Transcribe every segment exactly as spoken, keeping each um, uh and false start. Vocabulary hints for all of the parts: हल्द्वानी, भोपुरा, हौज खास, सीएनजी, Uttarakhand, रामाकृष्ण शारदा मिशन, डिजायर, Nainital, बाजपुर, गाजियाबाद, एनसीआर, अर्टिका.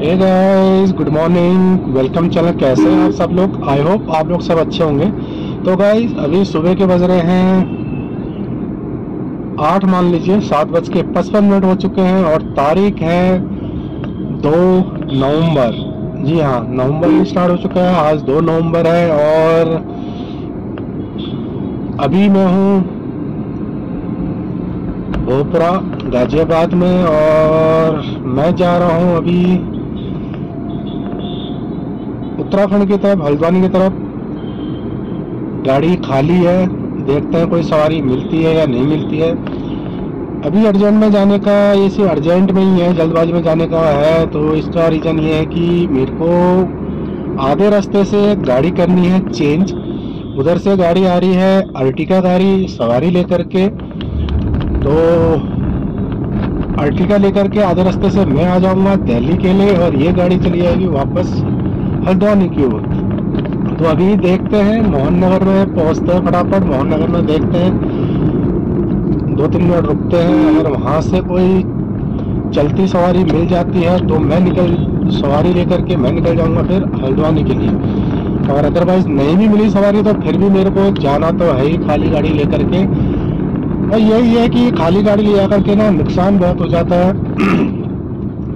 हे guys, good morning, welcome channel. कैसे हैं आप सब लोग? आई होप आप लोग सब अच्छे होंगे। तो गाइस, अभी सुबह के बज रहे हैं आठ, मान लीजिए सात बज के पचपन मिनट हो चुके हैं और तारीख है दो नवंबर। जी हाँ, नवंबर स्टार्ट हो चुका है, आज दो नवंबर है। और अभी मैं हूँ भोपुरा गाजियाबाद में और मैं जा रहा हूँ अभी उत्तराखंड की तरफ, हल्द्वानी की तरफ। गाड़ी खाली है, देखते हैं कोई सवारी मिलती है या नहीं मिलती है। अभी अर्जेंट में जाने का, इसी अर्जेंट में ही है, जल्दबाजी में जाने का है। तो इसका रीज़न ये है कि मेरे को आधे रास्ते से गाड़ी करनी है चेंज। उधर से गाड़ी आ रही है अर्टिका गाड़ी सवारी लेकर के, तो अर्टिका लेकर के आधे रास्ते से मैं आ जाऊंगा दिल्ली के लिए और ये गाड़ी चली जाएगी वापस हल्द्वानी की ओर। तो अभी देखते हैं, मोहन नगर में पहुंचते हैं फटाफट, मोहन नगर में देखते हैं, दो तीन मिनट रुकते हैं। अगर वहां से कोई चलती सवारी मिल जाती है तो मैं निकल सवारी लेकर के मैं निकल जाऊंगा फिर हल्द्वानी के लिए। और अदरवाइज नहीं भी मिली सवारी तो फिर भी मेरे को जाना तो है ही खाली गाड़ी लेकर के। और यही है कि खाली गाड़ी ले जाकर के ना नुकसान बहुत हो जाता है।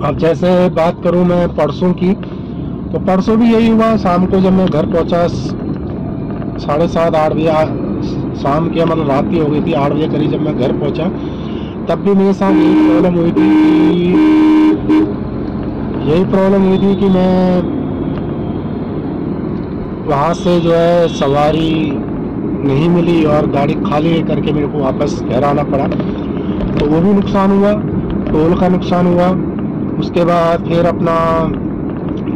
अब जैसे बात करूं मैं परसों की, तो परसों भी यही हुआ। शाम को जब मैं घर पहुंचा साढ़े सात आठ बजे शाम के, मतलब रात ही हो गई थी, आठ बजे करीब जब मैं घर पहुंचा तब भी मेरे साथ यही प्रॉब्लम हुई थी यही प्रॉब्लम हुई थी कि मैं वहाँ से जो है सवारी नहीं मिली और गाड़ी खाली लेकर के मेरे को वापस घर आना पड़ा। तो वो भी नुकसान हुआ, टोल का नुकसान हुआ। उसके बाद फिर अपना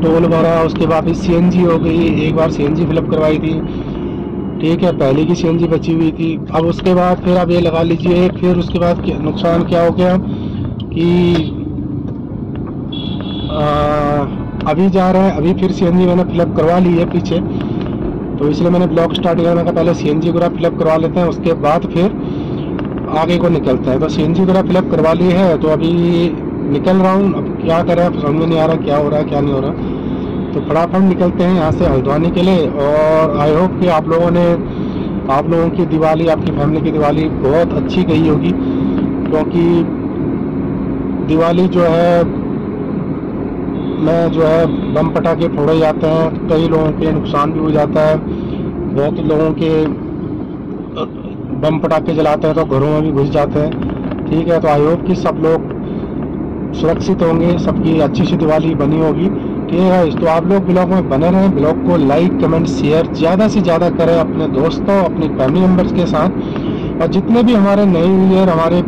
टोल भरा, उसके बाद फिर सीएनजी हो गई। एक बार सीएनजी फिलअप करवाई थी, ठीक है, पहले की सीएनजी बची हुई थी। अब उसके बाद फिर आप ये लगा लीजिए, फिर उसके बाद नुकसान क्या हो गया कि आ, अभी जा रहे हैं, अभी फिर सीएनजी मैंने फिलअप करवा ली है पीछे, तो इसलिए मैंने ब्लॉक स्टार्ट किया। मैंने कहा पहले सीएनजी पूरा फिलअप करवा लेते हैं, उसके बाद फिर आगे को निकलते हैं। तो सीएनजी पूरा फिलअप करवा ली है, तो अभी निकल रहा हूँ। अब क्या करें, अब समझ में नहीं आ रहा क्या हो रहा है क्या नहीं हो रहा। तो फटाफट निकलते हैं यहाँ से हल्द्वानी के लिए। और आई होप कि आप लोगों ने, आप लोगों की दिवाली, आपकी फैमिली की दिवाली बहुत अच्छी गई होगी, क्योंकि दिवाली जो है में जो है बम पटाखे फोड़े जाते हैं, कई लोगों के नुकसान भी हो जाता है। बहुत लोगों के बम पटाखे जलाते हैं तो घरों में भी घुस जाते हैं, ठीक है। तो आई होप कि सब लोग सुरक्षित होंगे, सबकी अच्छी सी दिवाली बनी होगी, ठीक है। तो आप लोग ब्लॉग में बने रहें, ब्लॉग को लाइक कमेंट शेयर ज़्यादा से ज़्यादा करें अपने दोस्तों, अपनी फैमिली मेम्बर्स के साथ। और जितने भी हमारे नए ईयर हमारे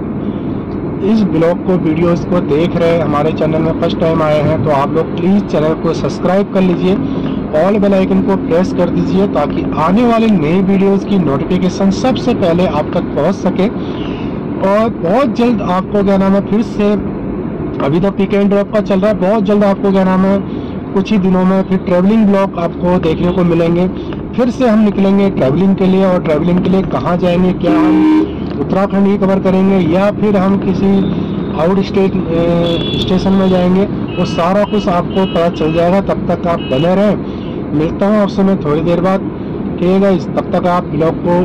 इस ब्लॉग को, वीडियोस को देख रहे हैं, हमारे चैनल में फर्स्ट टाइम आए हैं, तो आप लोग प्लीज़ चैनल को सब्सक्राइब कर लीजिए, ऑल बेल आइकन को प्रेस कर दीजिए, ताकि आने वाले नए वीडियोस की नोटिफिकेशन सबसे पहले आप तक पहुंच सके। और बहुत जल्द आपको क्या नाम है, फिर से अभी तो पिक एंड ड्रॉप का चल रहा है, बहुत जल्द आपको क्या नाम है, कुछ ही दिनों में फिर ट्रैवलिंग ब्लॉग आपको देखने को मिलेंगे। फिर से हम निकलेंगे ट्रैवलिंग के लिए, और ट्रैवलिंग के लिए कहाँ जाएंगे, क्या हम उत्तराखंड ही कवर करेंगे या फिर हम किसी आउट स्टेट स्टेशन में जाएंगे, वो सारा कुछ आपको पता चल जाएगा। तब तक आप बने रहें, मिलता हूँ आपसे मैं थोड़ी देर बाद, ठीक है। तब तक आप ब्लॉग को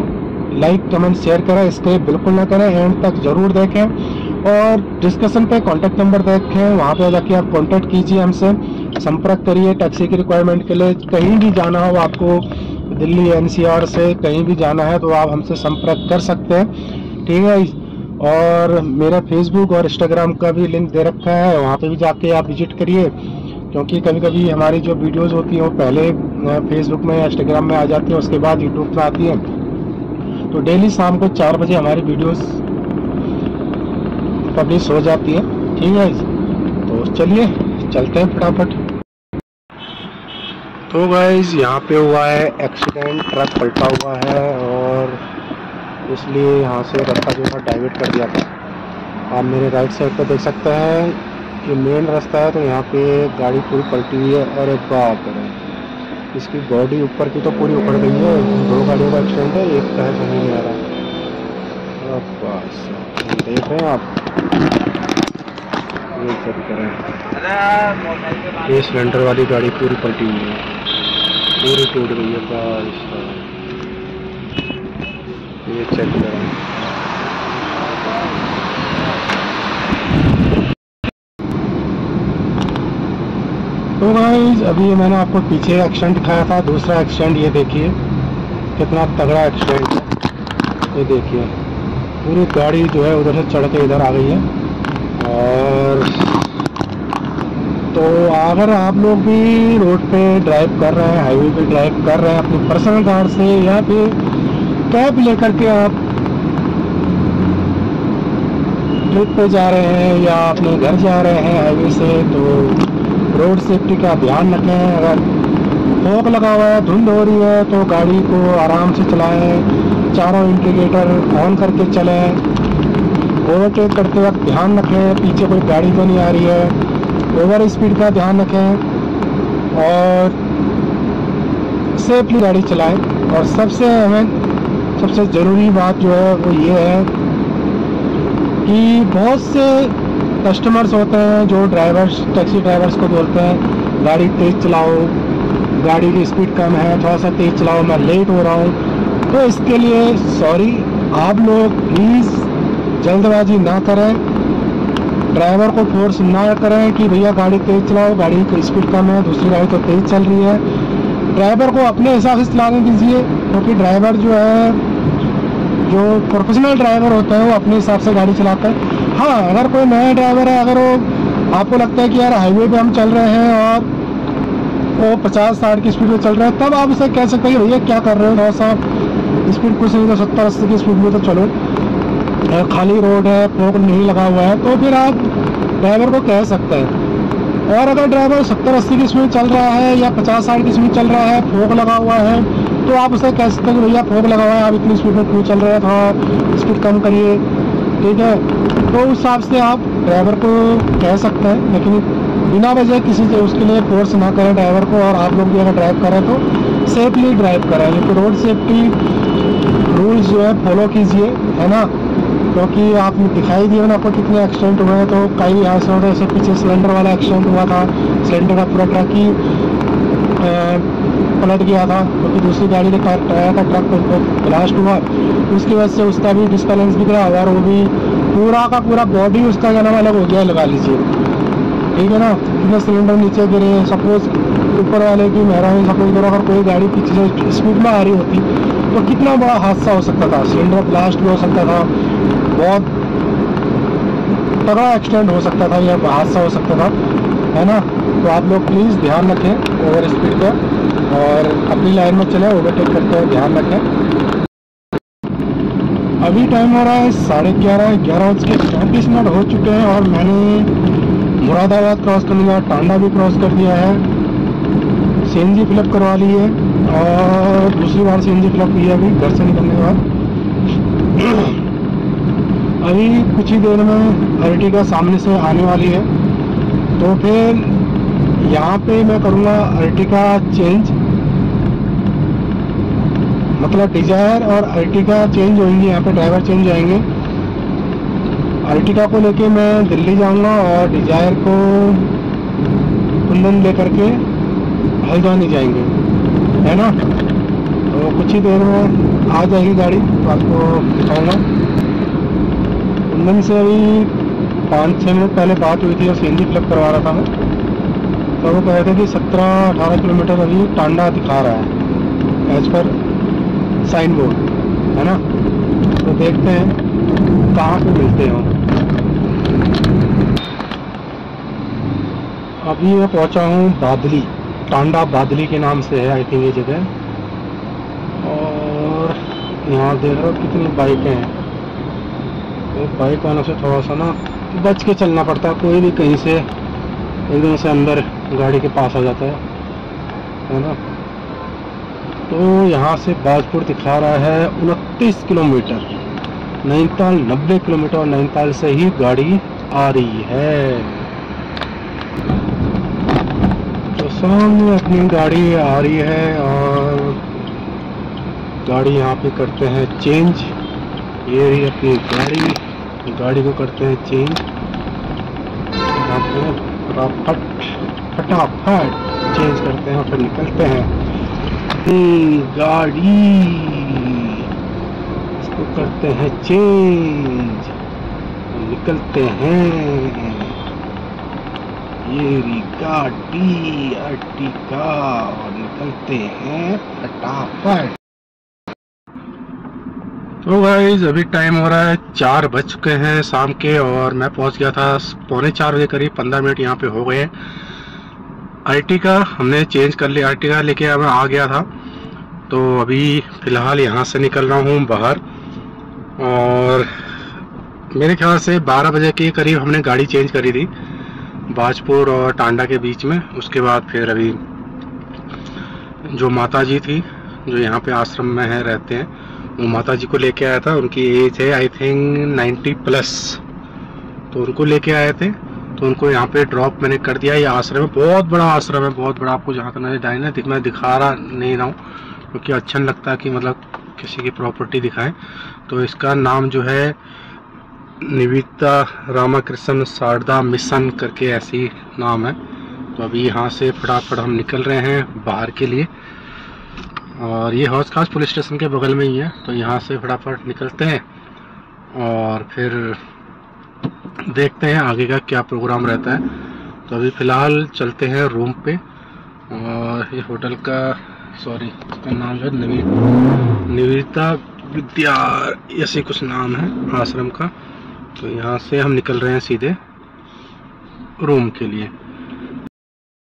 लाइक कमेंट शेयर करें, इसके बिल्कुल ना करें, एंड तक ज़रूर देखें। और डिस्कशन पे कांटेक्ट नंबर देखें, वहाँ पे जाके आप कांटेक्ट कीजिए, हमसे संपर्क करिए टैक्सी की रिक्वायरमेंट के लिए। कहीं भी जाना हो आपको, दिल्ली एनसीआर से कहीं भी जाना है तो आप हमसे संपर्क कर सकते हैं, ठीक है। और मेरा फेसबुक और इंस्टाग्राम का भी लिंक दे रखा है, वहाँ पे भी जाके आप विजिट करिए, क्योंकि कभी कभी हमारी जो वीडियोस होती हैं वो पहले फेसबुक में या इंस्टाग्राम में आ जाती हैं, उसके बाद यूट्यूब पर आती हैं। तो डेली शाम को चार बजे हमारी वीडियोस पब्लिश हो जाती है, ठीक है। तो चलिए चलते हैं फटाफट। तो गाइस, यहाँ पे हुआ है एक्सीडेंट, ट्रक पलटा हुआ है और इसलिए यहाँ से रास्ता जो है डाइवर्ट कर दिया था। आप मेरे राइट साइड पर देख सकते हैं कि मेन रास्ता है, तो यहाँ पे गाड़ी पूरी पलटी हुई है। अरे बाप रे, इसकी बॉडी ऊपर की तो पूरी उखड़ गई है। दो गाड़ियों का एक्सीडेंट है, एक का है समझ नहीं आ रहा, देख रहे हैं आप। ये सब करें। ये सिलेंडर वाली गाड़ी पूरी पलटी हुई है, पूरी टूट गई है बारिश। ये चेक करें, तो गाइस अभी मैंने आपको पीछे एक्सीडेंट दिखाया था, दूसरा एक्सीडेंट ये देखिए कितना तगड़ा एक्सीडेंट है। ये देखिए पूरी गाड़ी जो है उधर से चढ़ के इधर आ गई है। और तो अगर आप लोग भी रोड पे ड्राइव कर रहे हैं, हाईवे पे ड्राइव कर रहे हैं, अपनी पर्सनल कार से या फिर कैब लेकर के आप ट्रिप पे जा रहे हैं या अपने घर जा रहे हैं हाईवे से, तो रोड सेफ्टी का ध्यान रखें। अगर फोग लगा हुआ है, धुंध हो रही है, तो गाड़ी को आराम से चलाएं, चारों इंडिकेटर ऑन करके चलें, ओवरटेक करते वक्त ध्यान रखें पीछे कोई गाड़ी तो नहीं आ रही है, ओवर स्पीड का ध्यान रखें और सेफली गाड़ी चलाएं। और सबसे अहम सबसे ज़रूरी बात जो है वो ये है कि बहुत से कस्टमर्स होते हैं जो ड्राइवर्स, टैक्सी ड्राइवर्स को बोलते हैं गाड़ी तेज़ चलाओ, गाड़ी की स्पीड कम है, थोड़ा सा तेज़ चलाओ, मैं लेट हो रहा हूँ। तो इसके लिए सॉरी, आप लोग प्लीज़ जल्दबाजी ना करें, ड्राइवर को फोर्स ना करें कि भैया गाड़ी तेज़ चलाओ, गाड़ी की स्पीड कम है, दूसरी गाड़ी तो तेज़ चल रही है। ड्राइवर को अपने हिसाब से चलाने दीजिए, क्योंकि ड्राइवर जो है, जो प्रोफेशनल ड्राइवर होते हैं वो अपने हिसाब से गाड़ी चलाते हैं। हाँ, अगर कोई नया ड्राइवर है, अगर वो आपको लगता है कि यार हाईवे पर हम चल रहे हैं और वो पचास साठ की स्पीड में चल रहे हैं, तब आप उसे कह सकते हैं कि भैया क्या कर रहे हो, थोड़ा सा स्पीड कुछ नहीं तो सत्तर अस्सी की स्पीड में तो चलो, खाली रोड है, फोक नहीं लगा हुआ है, तो फिर आप ड्राइवर को कह सकते हैं। और अगर ड्राइवर सत्तर अस्सी की स्पीड चल रहा है या पचास साठ की स्पीड चल रहा है, फोक लगा हुआ है, तो आप उसे कह सकते हैं भैया फोक लगा हुआ है, आप इतनी स्पीड में क्यों चल रहे हैं, थोड़ा स्पीड कम करिए, ठीक है। तो उस हिसाब से आप ड्राइवर को कह सकते हैं, लेकिन बिना वजह किसी से उसके लिए फोर्स ना करें ड्राइवर को। और आप लोग भी अगर ड्राइव करें तो सेफली ड्राइव करें, क्योंकि रोड सेफ्टी रूल्स जो है फॉलो कीजिए, है ना। क्योंकि तो आपने दिखाई दिया ना आपको कितने एक्सीडेंट हुए हैं, तो कई ऐसे होते हैं। पीछे सिलेंडर वाला एक्सीडेंट हुआ था, सिलेंडर का पूरा ट्रक ही पलट गया था, क्योंकि तो दूसरी गाड़ी ने टायर का ट्रक ब्लास्ट हुआ, उसकी वजह से उसका भी डिस्बैलेंस बिगड़ा और वो भी पूरा का पूरा बॉडी उसका जाना वाला हो गया, लगा लीजिए, ठीक है ना। कितने सिलेंडर नीचे गिरे, सपोज ऊपर वाले की मेहरबानी, सपोज करो अगर कोई गाड़ी पीछे से स्पीड में आ रही होती तो कितना बड़ा हादसा हो सकता था, सिलेंडर ब्लास्ट भी हो सकता था, बहुत तगड़ा एक्सीडेंट हो सकता था या हादसा हो सकता था, है ना। तो आप लोग प्लीज़ ध्यान रखें ओवर स्पीड का, और अपनी लाइन में चलें, ओवरटेक करते हुए ध्यान रखें। अभी टाइम हो रहा है साढ़े ग्यारह ग्यारह बज के चौंतीस मिनट हो चुके हैं, और मैंने मुरादाबाद क्रॉस कर लिया, टांडा भी क्रॉस कर दिया है, सी एन जी फिलअप करवा ली है और दूसरी बार सी एन जी फिलअप किया अभी घर से निकलने के बाद। अभी कुछ ही देर में अर्टिगा सामने से आने वाली है, तो फिर यहाँ पे मैं करूँगा अर्टिगा चेंज, मतलब डिजायर और अर्टिगा चेंज होंगे, यहाँ पे ड्राइवर चेंज होंगे। अर्टिगा को लेके मैं दिल्ली जाऊँगा और डिजायर को कुंदन लेकर के हल्द्वानी जाएंगे, है ना। तो कुछ ही देर में आ जाएगी गाड़ी, तो आपको दिखाऊंगा। उनमें से अभी पाँच छः मिनट पहले बात हुई थी और सी एन जी फिलअप करवा रहा था मैं, तो वो कह रहे थे कि सत्रह अठारह किलोमीटर अभी टांडा दिखा रहा है एज पर साइन बोर्ड, है ना। तो देखते हैं कहाँ पे मिलते हो। अभी मैं पहुँचा हूँ बादली, टांडा बादली के नाम से है आई थिंक ये जगह। और यहाँ देख रहे हो कितनी बाइकें हैं, तो बाइक वालों से थोड़ा सा ना बच के चलना पड़ता है, कोई भी कहीं से एकदम से अंदर गाड़ी के पास आ जाता है, है ना। तो यहाँ से बाजपुर दिखा रहा है उनतीस किलोमीटर, नैनीताल नब्बे किलोमीटर, और नैनीताल से ही गाड़ी आ रही है। सामने अपनी गाड़ी आ रही है और गाड़ी यहाँ पे करते हैं चेंज। ये रही अपनी गाड़ी, गाड़ी को करते हैं चेंज। यहाँ थोड़ा फट फटाफट चेंज करते हैं, फिर निकलते हैं। गाड़ी इसको करते हैं चेंज, निकलते हैं। ये गाड़ी अर्टिका, और निकलते हैं फटाफट। तो गाइस अभी टाइम हो रहा है, चार बज चुके हैं शाम के, और मैं पहुंच गया था पौने चार बजे करीब। पंद्रह मिनट यहाँ पे हो गए। अर्टिका हमने चेंज कर लिया, अर्टिका लेके मैं आ गया था। तो अभी फ़िलहाल यहाँ से निकल रहा हूँ बाहर, और मेरे ख्याल से बारह बजे के करीब हमने गाड़ी चेंज करी थी बाजपुर और टांडा के बीच में। उसके बाद फिर अभी जो माता जी थी जो यहाँ पे आश्रम में है रहते हैं, वो माता जी को लेके आया था। उनकी एज है आई थिंक नाइन्टी प्लस, तो उनको लेके आए थे। तो उनको यहाँ पे ड्रॉप मैंने कर दिया। ये आश्रम है, बहुत बड़ा आश्रम है, बहुत बड़ा। आपको जहाँ करना डाइना दिख, मैं दिखा रहा नहीं रहा हूँ क्योंकि अच्छा नहीं लगता कि मतलब किसी की प्रॉपर्टी दिखाएं। तो इसका नाम जो है निविता रामाकृष्ण शारदा मिशन करके ऐसी नाम है। तो अभी यहाँ से फटाफट हम निकल रहे हैं बाहर के लिए, और ये हौज खास पुलिस स्टेशन के बगल में ही है। तो यहाँ से फटाफट निकलते हैं और फिर देखते हैं आगे का क्या प्रोग्राम रहता है। तो अभी फ़िलहाल चलते हैं रूम पे, और ये होटल का सॉरी इसका नाम जो है निविता निविता विद्या ऐसे कुछ नाम है आश्रम का। तो यहाँ से हम निकल रहे हैं सीधे रूम के लिए।